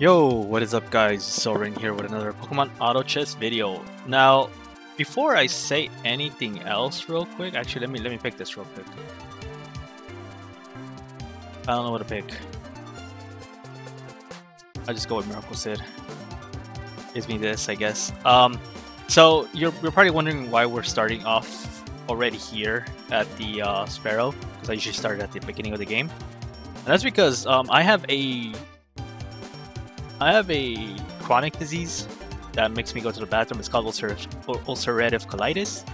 Yo, what is up guys, Zorin here with another Pokemon Auto Chess video. Now, before I say anything else real quick, actually let me pick this real quick. I don't know what to pick. I'll just go with Miracle Sid. Gives me this, I guess. So, you're probably wondering why we're starting off already here at the Sparrow, because I usually start at the beginning of the game. And that's because I have a chronic disease that makes me go to the bathroom. It's called ulcerative colitis.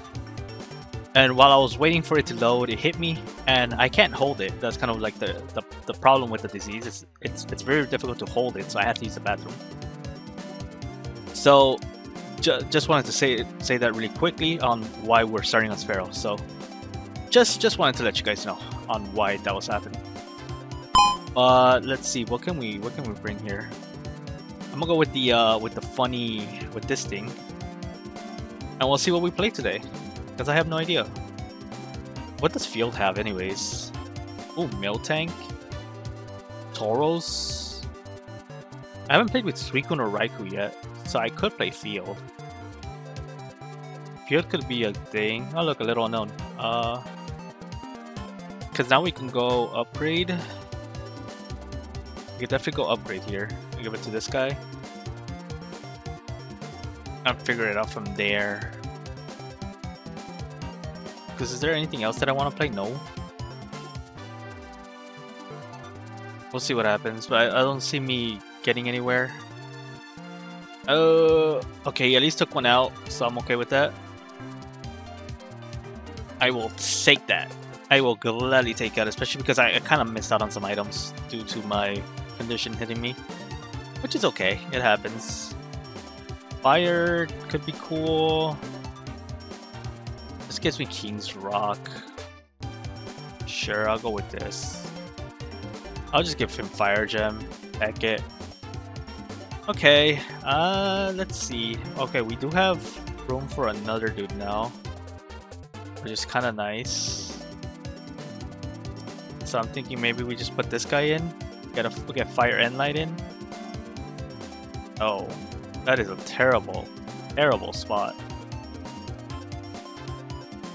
And while I was waiting for it to load, it hit me, and I can't hold it. That's kind of like the problem with the disease. It's very difficult to hold it, so I had to use the bathroom. So just wanted to say that really quickly on why we're starting on Sparrow. So just wanted to let you guys know on why that was happening. Let's see, what can we bring here? I'm gonna go with this thing, and we'll see what we play today, because I have no idea. What does Field have anyways? Oh, Miltank, Tauros. I haven't played with Suicune or Raikou yet, so I could play Field. Field could be a thing. Oh look, a little unknown. Because now we can go upgrade. We could definitely go upgrade here. I'll give it to this guy. I'll figure it out from there. Because is there anything else that I want to play? No. We'll see what happens, but I don't see me getting anywhere. Okay, he at least took one out, so I'm okay with that. I will take that. I will gladly take out, especially because I kind of missed out on some items due to my condition hitting me, which is okay, it happens. Fire could be cool. This gives me King's Rock. Sure, I'll go with this. I'll just give him Fire Gem. Heck it. Okay, let's see. Okay, we do have room for another dude now, which is kind of nice. So I'm thinking maybe we just put this guy in. We'll get Fire and Light in. Oh, that is a terrible, terrible spot.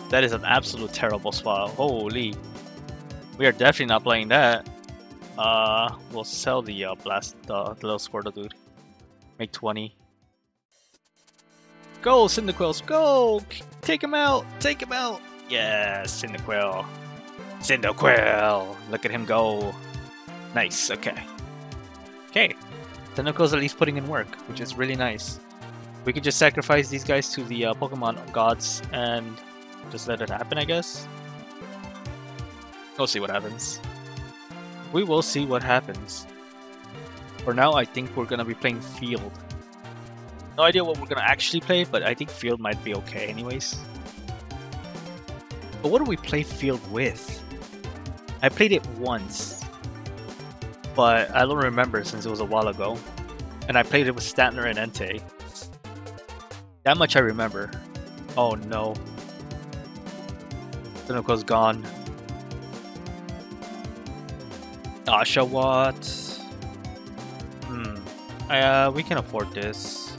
That is an absolute terrible spot. Holy. We are definitely not playing that. We'll sell the the little Squirtle dude. Make 20. Go, Cyndaquils, go! Take him out! Take him out! Yes, Cyndaquil. Tendoko! Look at him go! Nice, okay. Okay, Tendoko's at least putting in work, which is really nice. We could just sacrifice these guys to the Pokemon gods and just let it happen, I guess. We'll see what happens. We will see what happens. For now, I think we're gonna be playing Field. No idea what we're gonna actually play, but I think Field might be okay anyways. But what do we play Field with? I played it once, but I don't remember since it was a while ago. And I played it with Stantler and Entei. That much I remember. Oh no. Tendoko's gone. Oshawott. We can afford this.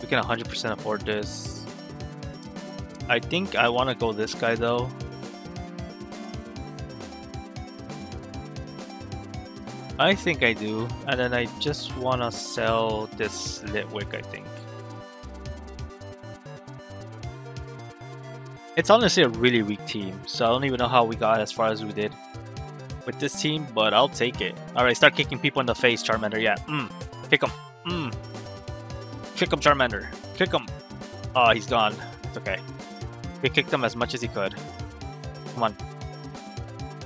We can 100% afford this. I think I want to go this guy though. I think I do, and then I just want to sell this Litwick, I think. It's honestly a really weak team, so I don't even know how we got as far as we did with this team, but I'll take it. Alright, start kicking people in the face, Charmander, yeah. Kick him. Kick him, Charmander. Kick him. Oh, he's gone. It's okay. We kicked him as much as he could. Come on.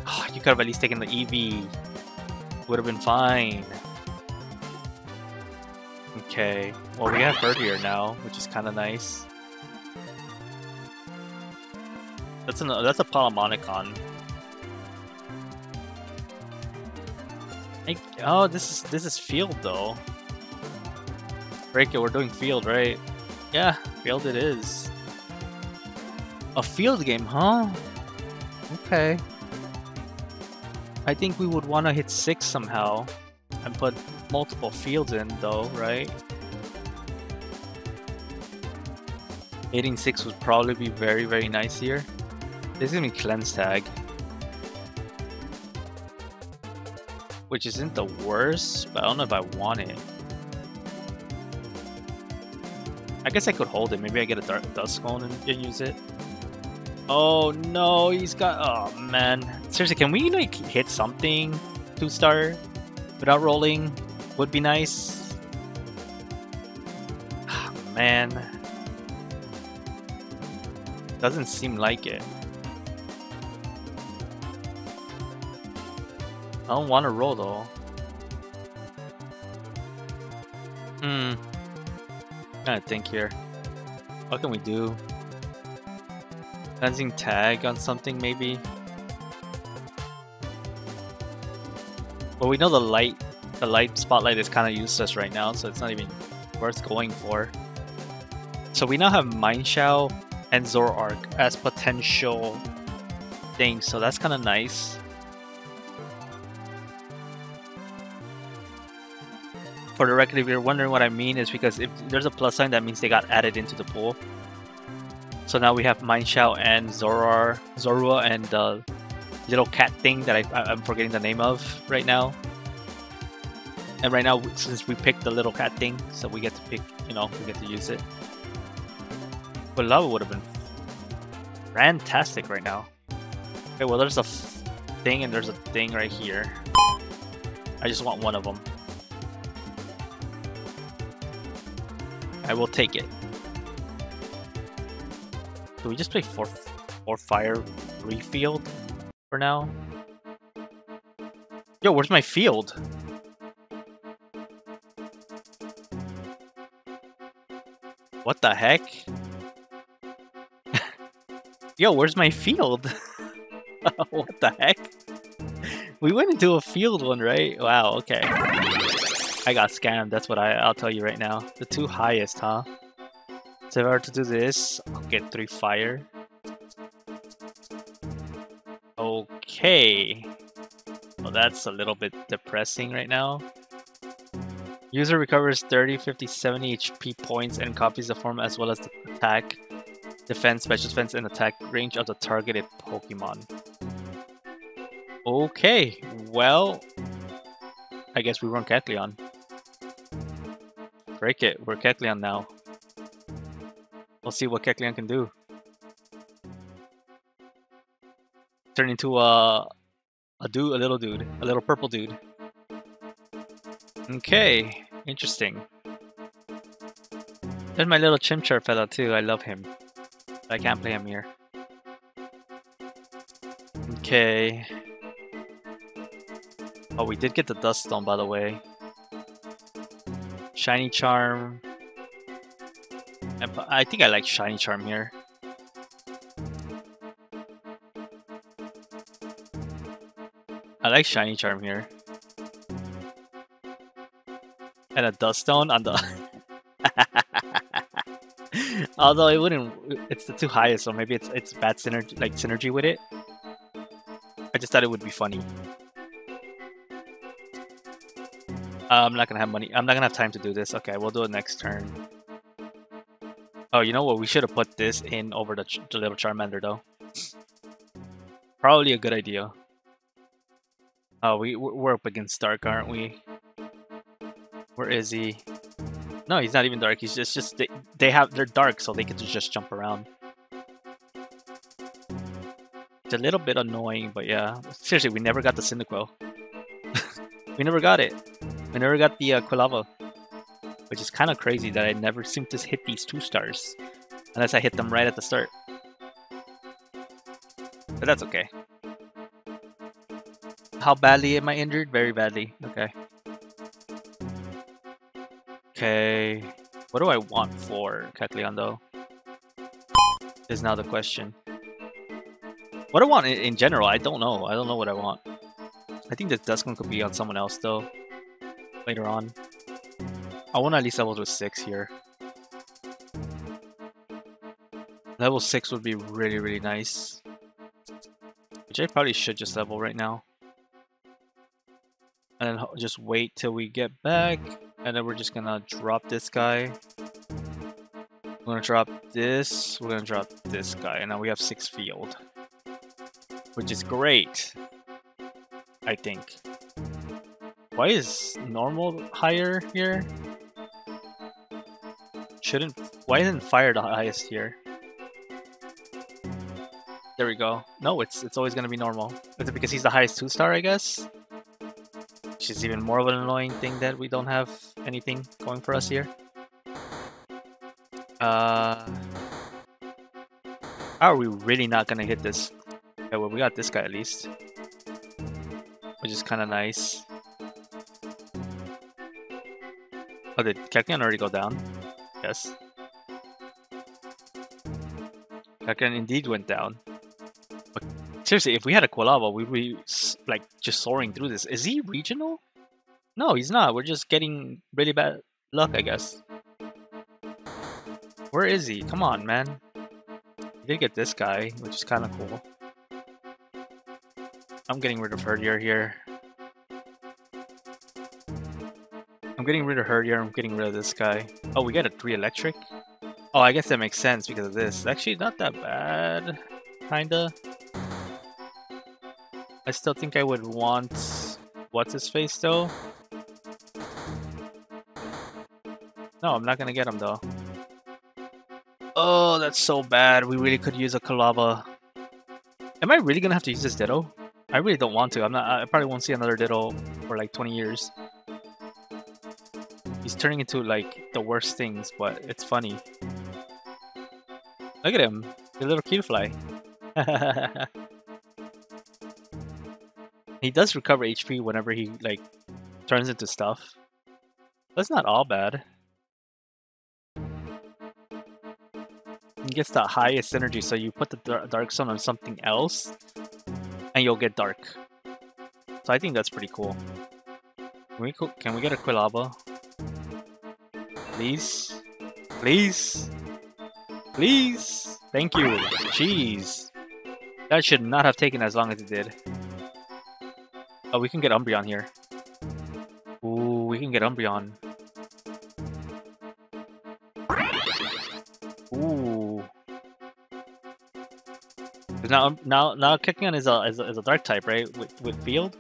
Oh, you could have at least taken the EV. Would have been fine. Okay. Well, we have Bird here now, which is kind of nice. That's a Polemonicon. Oh, this is Field though. Break it. We're doing Field, right? Yeah, Field it is. A Field game, huh? Okay. I think we would want to hit 6 somehow and put multiple fields in, though, right? 886 would probably be very, very nice here. This is gonna be Cleanse Tag, which isn't the worst, but I don't know if I want it. I guess I could hold it. Maybe I get a Dusk Stone and use it. Oh no, he's got. Oh man, seriously, can we like hit something 2-star without rolling? Would be nice. Oh, man, doesn't seem like it. I don't want to roll though. Hmm. Gotta think here. What can we do? Cleansing tag on something maybe? Well, we know the light spotlight is kind of useless right now, so it's not even worth going for. So we now have Mindshow and Zoroark as potential things, so that's kind of nice. For the record, if you're wondering what I mean, is because if there's a plus sign, that means they got added into the pool. So now we have Mindshow and Zorua and the little cat thing that I'm forgetting the name of right now. And right now, since we picked the little cat thing, so we get to pick, you know, we get to use it. But Lava would have been fantastic right now. Okay, well, there's a thing and there's a thing right here. I just want one of them. I will take it. Do we just play 4 fire, 3 field for now? Yo, where's my field? What the heck? Yo, where's my field? What the heck? We went into a field one, right? Wow, okay. I got scammed, that's what I'll tell you right now. The 2 highest, huh? So if I were to do this, I'll get 3 fire. Okay. Well, that's a little bit depressing right now. User recovers 30, 50, 70 HP points and copies the form as well as the attack, defense, special defense, and attack range of the targeted Pokemon. Okay, well, I guess we run Kecleon. Break it, we're Kecleon now. We'll see what Kecleon can do. Turn into a little dude, a little purple dude. Okay, interesting. There's my little Chimchar fella too, I love him. But I can't play him here. Okay. Oh, we did get the Dusk Stone, by the way. Shiny Charm. And I think I like Shiny Charm here. I like Shiny Charm here. And a Dusk Stone on the... Although it wouldn't... It's the 2 highest, so maybe it's bad synergy, like synergy with it. I just thought it would be funny. I'm not gonna have money. I'm not gonna have time to do this. Okay, we'll do it next turn. Oh, you know what? We should have put this in over the little Charmander, though. Probably a good idea. Oh, we're up against Dark, aren't we? Where is he? No, he's not even Dark. He's just they're Dark, so they get to just jump around. It's a little bit annoying, but yeah. Seriously, we never got the Cyndaquil. We never got it. I never got the Quilava, which is kind of crazy that I never seem to hit these 2-stars, unless I hit them right at the start. But that's okay. How badly am I injured? Very badly. Okay. Okay. What do I want for Kecleon though? Is now the question. What do I want in general? I don't know. I don't know what I want. I think this Dusk Stone could be on someone else though. Later on. I want to at least level to 6 here. Level 6 would be really, really nice. Which I probably should just level right now. and just wait till we get back, and then we're just gonna drop this guy. We're gonna drop this, we're gonna drop this guy, and now we have 6 field, which is great, I think. Why is normal higher here? Shouldn't, why isn't fire the highest here? There we go. No, it's always gonna be normal. Is it because he's the highest 2-star, I guess? Which is even more of an annoying thing that we don't have anything going for us here. How are we really not gonna hit this? Okay, well, we got this guy at least, which is kind of nice. Oh, did Kecleon already go down? Yes. Kecleon indeed went down. But seriously, if we had a Quilava, we'd be like just soaring through this. Is he regional? No, he's not. We're just getting really bad luck, I guess. Where is he? Come on, man. We did get this guy, which is kind of cool. I'm getting rid of Herdier here. I'm getting rid of this guy. Oh, we got a 3 electric? Oh, I guess that makes sense because of this. Actually, not that bad. Kinda. I still think I would want... What's-his-face, though? No, I'm not gonna get him, though. Oh, that's so bad. We really could use a Quilava. Am I really gonna have to use this Ditto? I really don't want to. I probably won't see another Ditto for like 20 years. He's turning into like the worst things, but it's funny. Look at him, the little kid fly. He does recover HP whenever he like turns into stuff. That's not all bad. He gets the highest energy, so you put the Dark Sun on something else, and you'll get dark. So I think that's pretty cool. Can we get a Quilava? Please? Please? Please? Thank you. Jeez. That should not have taken as long as it did. Oh, we can get Umbreon here. Ooh, we can get Umbreon. Ooh. Now Kecleon is a dark type, right? With field?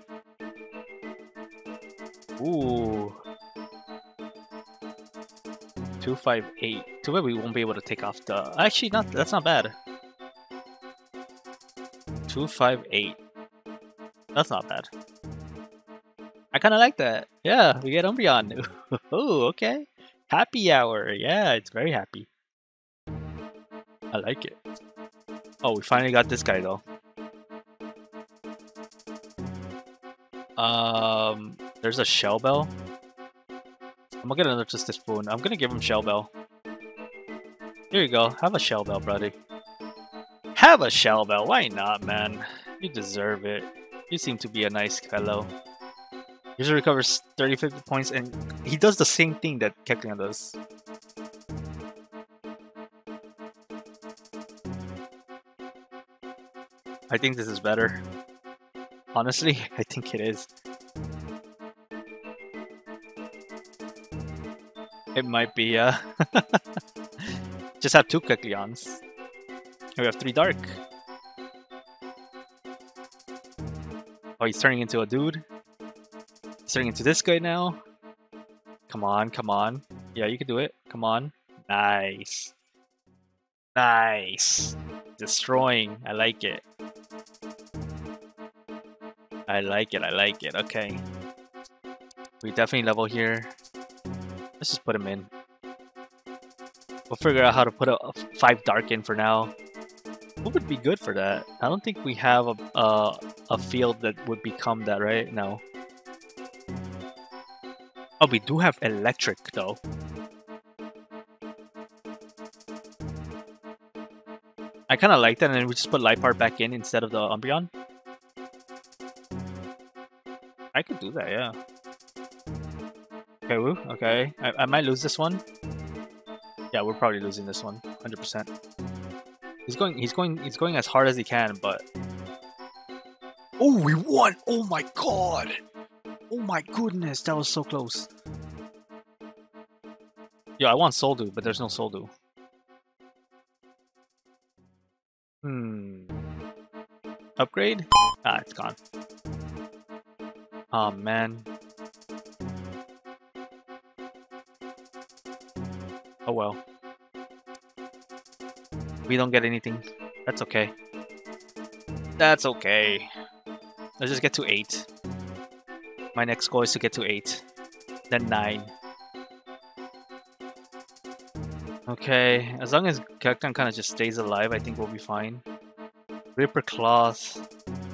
Ooh. 258. Too bad we won't be able to take off the... Actually, not. That's not bad. 258. That's not bad. I kind of like that. Yeah, we get Umbreon. Ooh, okay. Happy hour. Yeah, it's very happy. I like it. Oh, we finally got this guy though. There's a Shell Bell. I'm gonna get another Twisted Spoon. I'm gonna give him Shell Bell. Here you go. Have a Shell Bell, buddy. Have a Shell Bell. Why not, man? You deserve it. You seem to be a nice fellow. Usually recovers 30-50 points, and he does the same thing that Kecleon does. I think this is better. Honestly, I think it is. It might be, just have 2 Kecleons. We have 3 dark. Oh, he's turning into a dude. He's turning into this guy now. Come on, come on. Yeah, you can do it. Come on. Nice. Nice. Destroying. I like it. I like it. I like it. Okay. We definitely level here. Let's just put him in. We'll figure out how to put a 5 dark in for now. What would be good for that? I don't think we have a field that would become that, right? No. Oh, we do have electric though. I kind of like that, and then we just put Liepard back in instead of the Umbreon. I could do that, yeah. Okay, woo, okay. I might lose this one. Yeah, we're probably losing this one, 100%. He's going as hard as he can, but... Oh, we won! Oh my god! Oh my goodness, that was so close. Yo, I want Soul Dew, but there's no Soul Dew. Upgrade? Ah, it's gone. Oh man. Oh well. We don't get anything. That's okay. That's okay. Let's just get to 8. My next goal is to get to 8. Then 9. Okay, as long as Kecleon kind of just stays alive, I think we'll be fine. Reaper Cloth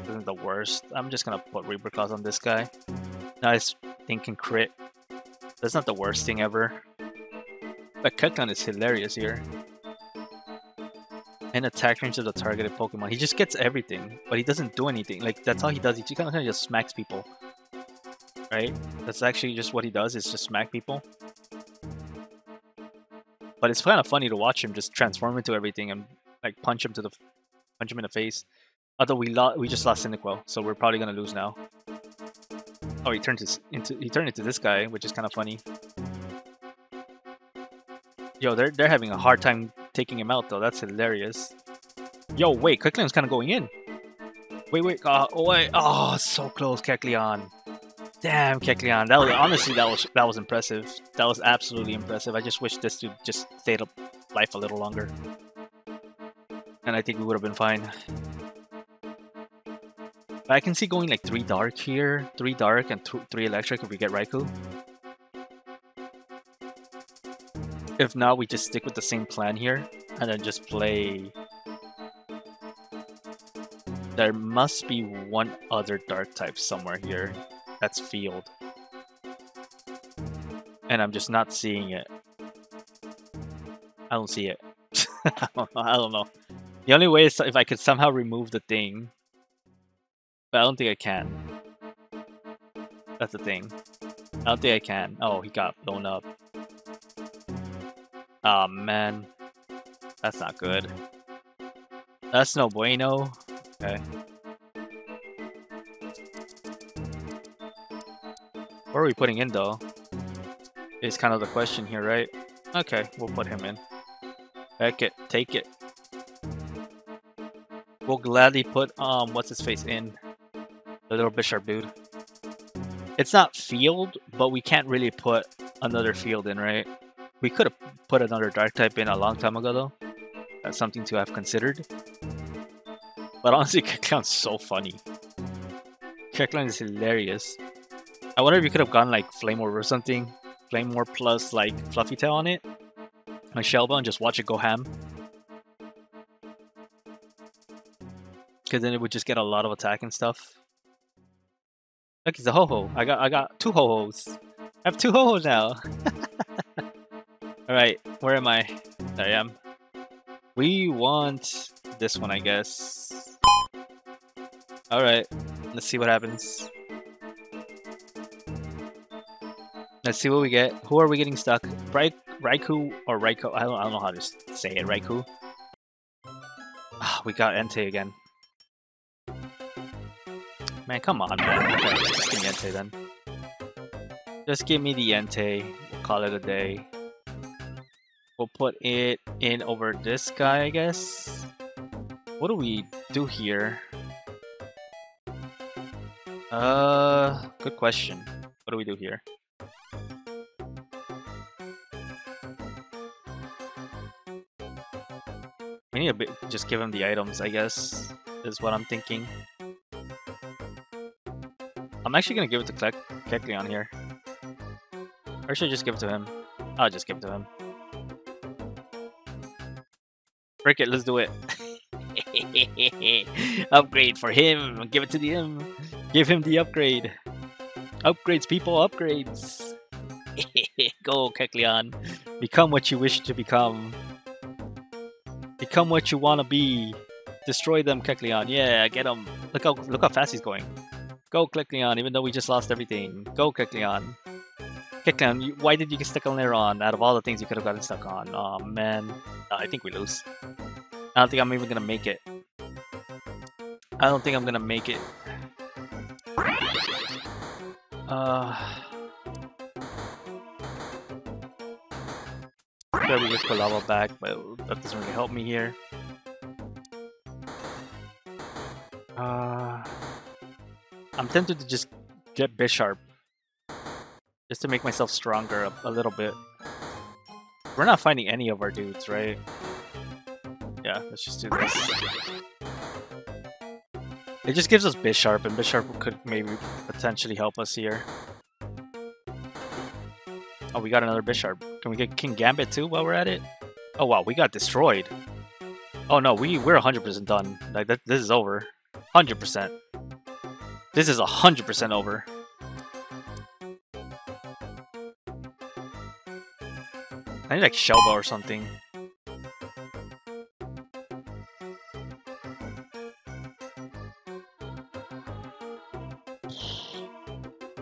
isn't the worst. I'm just gonna put Reaper Cloth on this guy. Nice thinking crit. That's not the worst thing ever. But Kecleon is hilarious here. And attack range of the targeted Pokemon. He just gets everything, but he doesn't do anything. Like, that's all he does. He kind of just smacks people. Right? That's actually just what he does, is just smack people. But it's kind of funny to watch him just transform into everything and like punch him to the... punch him in the face. Although we just lost Cyndaquil, so we're probably gonna lose now. Oh, he turned into this guy, which is kind of funny. Yo, they're having a hard time taking him out though. That's hilarious. Yo, wait, Kecleon's kind of going in. Wait, oh, so close, Kecleon. Damn, Kecleon. That was honestly that was impressive. That was absolutely impressive. I just wish this dude just stayed alive a little longer. And I think we would have been fine. But I can see going like 3 Dark here, 3 Dark and 3 Electric if we get Raikou. If not, we just stick with the same plan here and then just play... There must be one other Dark type somewhere here. That's Field. And I'm just not seeing it. I don't see it. I don't know. The only way is if I could somehow remove the thing. But I don't think I can. That's the thing. I don't think I can. Oh, he got blown up. Aw, man. That's not good. That's no bueno. Okay. What are we putting in, though? Is kind of the question here, right? Okay, we'll put him in. Heck it. Take it. We'll gladly put, what's-his-face in. The little Bisharp dude. It's not Field, but we can't really put another Field in, right? We could have put another Dark-type in a long time ago, though. That's something to have considered. But honestly, Kecleon's so funny. Kecleon is hilarious. I wonder if you could have gone, like, Flamorb or something. Flamorb plus, like, Fluffytail on it. Like Shell Bell and just watch it go ham. Because then it would just get a lot of attack and stuff. Look, it's a ho-ho. I got 2 ho-hos. I have 2 ho-hos now. Alright, where am I? There I am. We want this one, I guess. Alright, let's see what happens. Let's see what we get. Who are we getting stuck? Raikou or Raikou? I don't know how to say it. Raikou. Ah, we got Entei again. Man, come on, man. Okay, just give me Entei then. Just give me the Entei. We'll call it a day. We'll put it in over this guy, I guess. What do we do here? Good question. What do we do here? We need to just give him the items, I guess, is what I'm thinking. I'm actually going to give it to Kecleon here. Or should I just give it to him? I'll just give it to him. Frick it, let's do it. Upgrade for him. Give it to him. Give him the upgrade. Upgrades, people, upgrades. Go, Kecleon. Become what you wish to become. Become what you want to be. Destroy them, Kecleon. Yeah, get him. Look how fast he's going. Go, Kecleon, even though we just lost everything. Go, Kecleon. Kecleon, why did you get stuck on Leron? Out of all the things you could have gotten stuck on. Oh man. I think we lose. I don't think I'm even going to make it. I don't think I'm going to make it. There we get Quilava back, but that doesn't really help me here. I'm tempted to just get Bisharp, just to make myself stronger a little bit. We're not finding any of our dudes, right? Yeah, let's just do this. It just gives us Bisharp, and Bisharp could maybe potentially help us here. Oh, we got another Bisharp. Can we get King Gambit too while we're at it? Oh wow, we got destroyed. Oh no, we're 100% done. Like this is over. 100%. This is 100% over. I need like Shell Bell or something.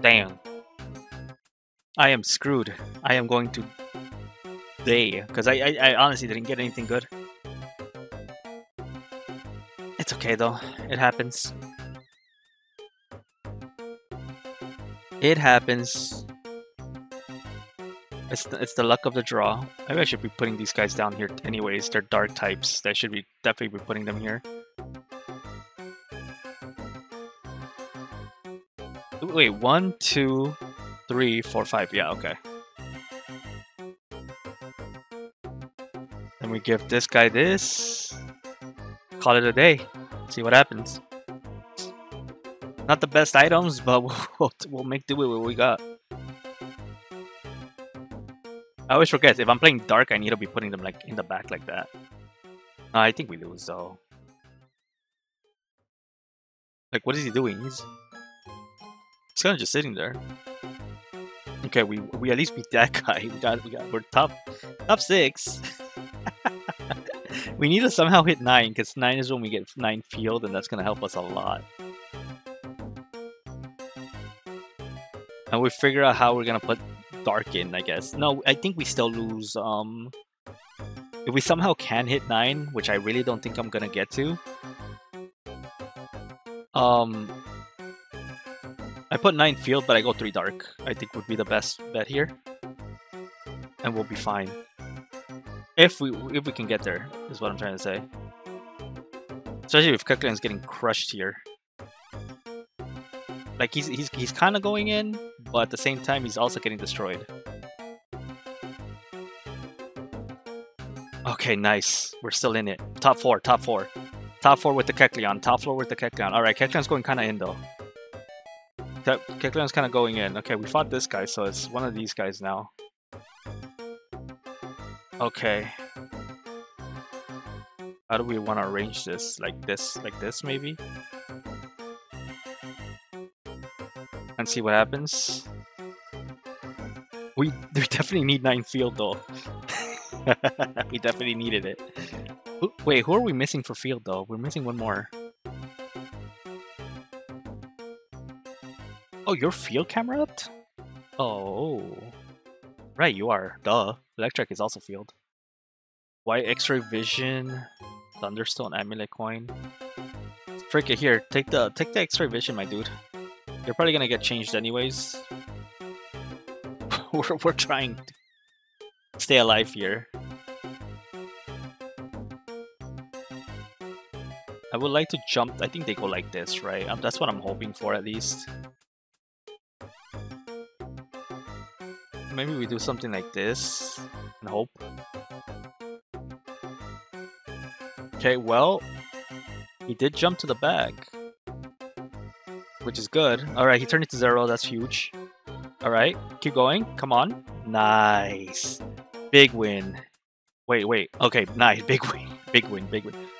Damn. I am screwed. I am going to day, because I honestly didn't get anything good. It's okay though. It happens. It happens. It's the luck of the draw. Maybe I should be putting these guys down here anyways. They're dark types. I should be definitely be putting them here. Wait, 1, 2, 3, 4, 5. Yeah, okay. Then we give this guy this. Call it a day. See what happens. Not the best items, but we'll make do with what we got. I always forget, if I'm playing Dark, I need to be putting them like in the back like that. I think we lose though. Like, what is he doing? He's kind of just sitting there. Okay, we at least beat that guy. We're top 6. We need to somehow hit 9, because 9 is when we get 9 field, and that's gonna help us a lot. And we figure out how we're gonna put Dark in, I guess. No, I think we still lose. If we somehow can hit 9, which I really don't think I'm gonna get to. I put 9 field, but I go 3 Dark. I think would be the best bet here, and we'll be fine. If we can get there, is what I'm trying to say. Especially if Kecleon's getting crushed here. Like he's kind of going in, but at the same time he's also getting destroyed. Okay, nice. We're still in it. Top 4 with the Kecleon. All right, Kecleon's going kind of in though. Kecleon's kind of going in. Okay, we fought this guy, so it's one of these guys now. Okay. How do we want to arrange this? Like this maybe? And see what happens. We definitely need 9 field though. We definitely needed it. Wait, who are we missing for field though? We're missing one more. Oh, your field camera up? Oh. Right, you are. Duh. Electric is also field. Why X-ray Vision? Thunderstone Amulet Coin. Frick it, here. Take the X-ray Vision, my dude. You're probably gonna get changed anyways. we're trying to stay alive here. I would like to jump. I think they go like this, right? That's what I'm hoping for at least. Maybe we do something like this and hope. Okay, well, he did jump to the back, which is good. All right, he turned it to 0. That's huge. All right, keep going. Come on. Nice. Big win. Wait. Okay, nice. Big win.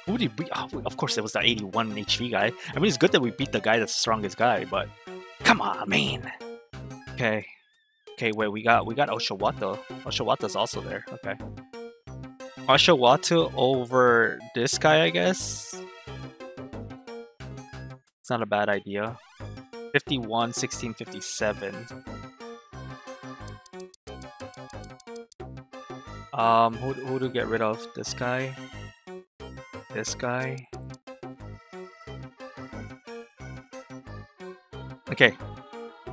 Who did we? Oh, of course, it was the 81 HP guy. I mean, it's good that we beat the guy that's the strongest guy, but come on, man. Okay. Okay, wait, we got Oshawott though. Oshawott's also there. Okay. Oshawott over this guy, I guess. It's not a bad idea. 51, 16, 57. Who do we get rid of? This guy? This guy? Okay.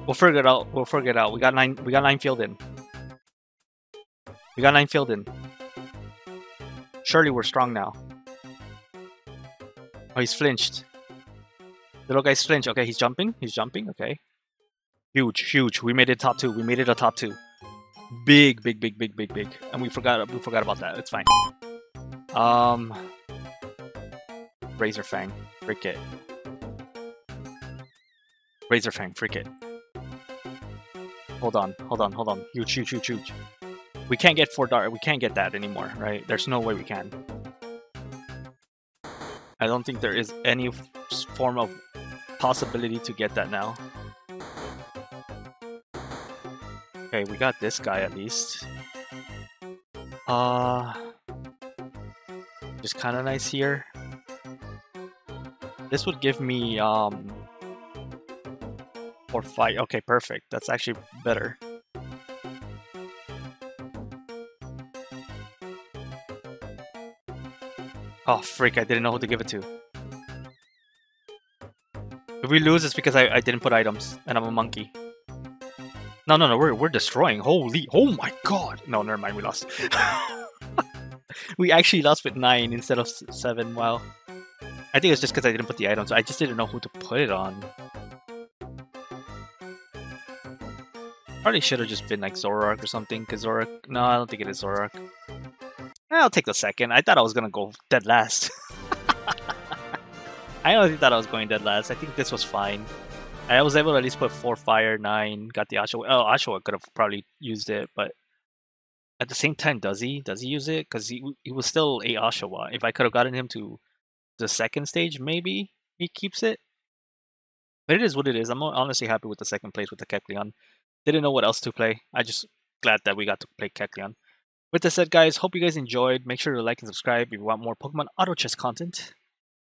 We'll figure it out. We'll figure it out. We got nine filled in. Surely we're strong now. Oh, he's flinched. The little guy's flinched. Okay, he's jumping. Okay. Huge, huge. We made it top two. Big, big. And we forgot about that. It's fine. Razor Fang. Frick it. Hold on. Huge. We can't get 4 dark. We can't get that anymore, right? There's no way we can. I don't think there is any form of possibility to get that now. Okay, we got this guy at least. Just kind of nice here. This would give me 4, 5. Okay, perfect. That's actually better. Oh, freak, I didn't know who to give it to. If we lose, it's because I didn't put items, and I'm a monkey. No, we're destroying. Holy, oh my god. No, never mind, we lost. We actually lost with 9 instead of 7, wow. I think it's just because I didn't put the items, so I just didn't know who to put it on. Probably should have just been like Zoroark or something, because Zoroark... No, I don't think it is Zoroark. I'll take the second. I thought I was going to go dead last. I honestly thought I was going dead last. I think this was fine. I was able to at least put 4 fire, 9. Got the Oshawott. Oh, Oshawott could have probably used it, but at the same time, does he? Does he use it? Because he was still a Oshawott. If I could have gotten him to the second stage, maybe he keeps it. But it is what it is. I'm honestly happy with the second place with the Kecleon. Didn't know what else to play. I just glad that we got to play Kecleon. With that said, guys, hope you guys enjoyed. Make sure to like and subscribe if you want more Pokemon Auto Chess content.